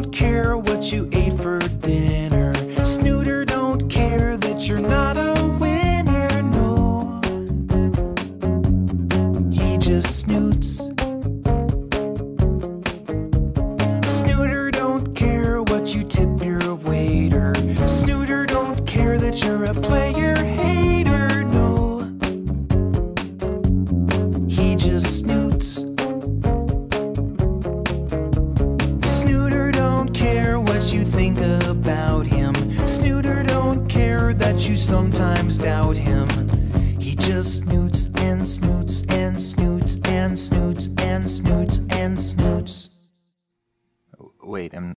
don't care what you ate for dinner. Snooter don't care that you're not a winner, no. He just snoots. Snooter don't care what you tip your waiter. Snooter don't care that you're a player hater, no. He just snoots. You think about him. Snooter don't care that you sometimes doubt him. He just snoots and snoots and snoots and snoots and snoots and snoots. Wait, I'm